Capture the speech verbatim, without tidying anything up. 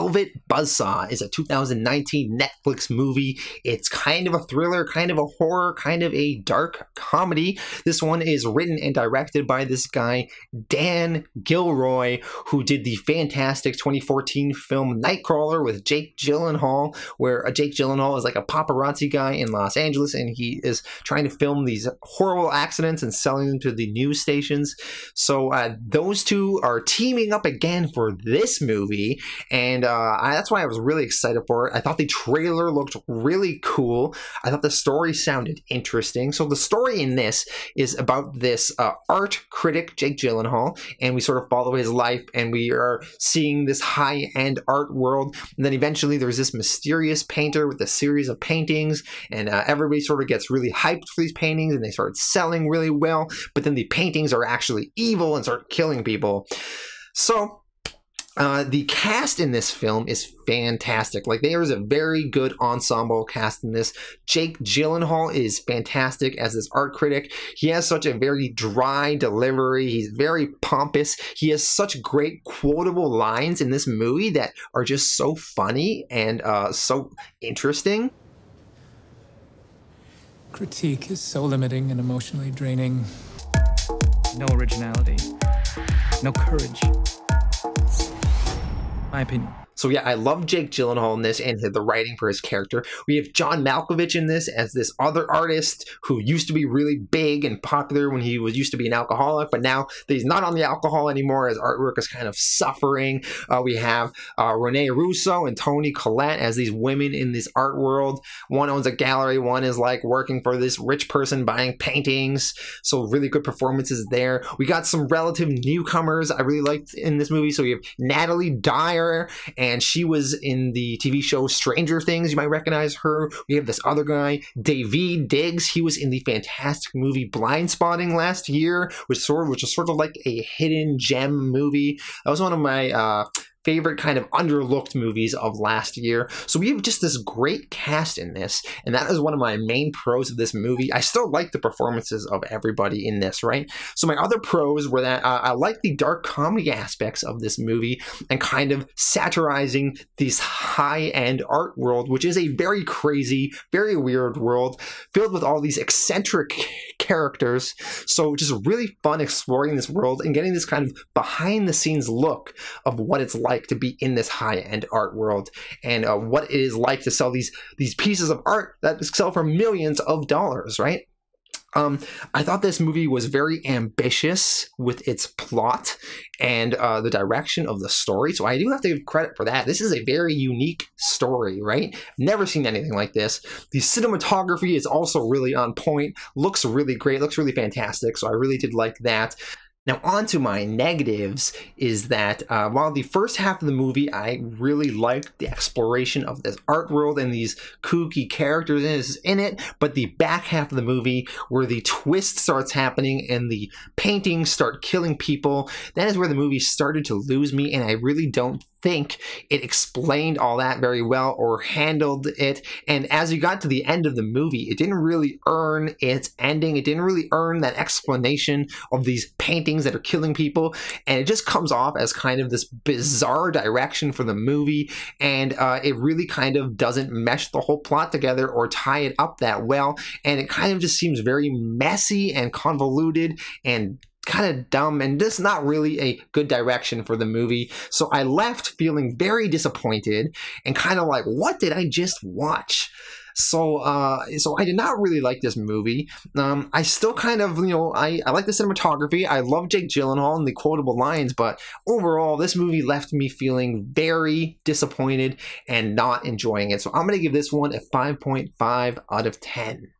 Velvet Buzzsaw is a two thousand nineteen Netflix movie. It's kind of a thriller, kind of a horror, kind of a dark comedy. This one is written and directed by this guy, Dan Gilroy, who did the fantastic twenty fourteen film Nightcrawler with Jake Gyllenhaal, where Jake Gyllenhaal is like a paparazzi guy in Los Angeles, and he is trying to film these horrible accidents and selling them to the news stations. So uh, those two are teaming up again for this movie, and uh, I, that's why I was really excited for it. I thought the trailer looked really cool. I thought the story sounded interesting. So the story in this is about this uh, art critic, Jake Gyllenhaal, and we sort of follow his life, and we are seeing this high-end art world, and then eventually there's this mysterious painter with a series of paintings, and uh, everybody sort of gets really hyped for these paintings, and they start selling really well, but then the paintings are actually evil and start killing people. So uh, the cast in this film is fantastic. Like, there is a very good ensemble cast in this. Jake Gyllenhaal is fantastic as this art critic. He has such a very dry delivery. He's very pompous. He has such great quotable lines in this movie that are just so funny and uh, so interesting. Critique is so limiting and emotionally draining. No originality. No courage. My opinion. So yeah, I love Jake Gyllenhaal in this and the writing for his character. We have John Malkovich in this as this other artist who used to be really big and popular when he was used to be an alcoholic, but now that he's not on the alcohol anymore, his artwork is kind of suffering. Uh, we have uh, Renee Russo and Toni Collette as these women in this art world. One owns a gallery, one is like working for this rich person buying paintings. So really good performances there. We got some relative newcomers I really liked in this movie. So we have Natalia Dyer, and And she was in the T V show Stranger Things. You might recognize her. We have this other guy, Daveed Diggs. He was in the fantastic movie Blindspotting last year, which sort of, which is sort of like a hidden gem movie. That was one of my uh, favorite kind of underlooked movies of last year. So we have just this great cast in this, and that is one of my main pros of this movie. I still like the performances of everybody in this, right? So my other pros were that uh, I like the dark comedy aspects of this movie and kind of satirizing these high-end art world, which is a very crazy, very weird world filled with all these eccentric characters. So just really fun exploring this world and getting this kind of behind-the-scenes look of what it's like like to be in this high-end art world, and uh, what it is like to sell these these pieces of art that sell for millions of dollars, right? Um, I thought this movie was very ambitious with its plot and uh, the direction of the story, so I do have to give credit for that. This is a very unique story, right? Never seen anything like this. The cinematography is also really on point, looks really great, looks really fantastic, so I really did like that. Now, on to my negatives is that uh, while the first half of the movie, I really liked the exploration of this art world and these kooky characters in it, but the back half of the movie where the twist starts happening and the paintings start killing people, that is where the movie started to lose me, and I really don't think it explained all that very well or handled it. And as you got to the end of the movie, it didn't really earn its ending. It didn't really earn that explanation of these paintings that are killing people, and it just comes off as kind of this bizarre direction for the movie, and uh, it really kind of doesn't mesh the whole plot together or tie it up that well, and it kind of just seems very messy and convoluted and kind of dumb, and this is not really a good direction for the movie. So I left feeling very disappointed and kind of like, what did I just watch? So, uh, so I did not really like this movie. Um, I still kind of, you know, I, I like the cinematography. I love Jake Gyllenhaal and the quotable lines, but overall, this movie left me feeling very disappointed and not enjoying it. So I'm going to give this one a five point five out of ten.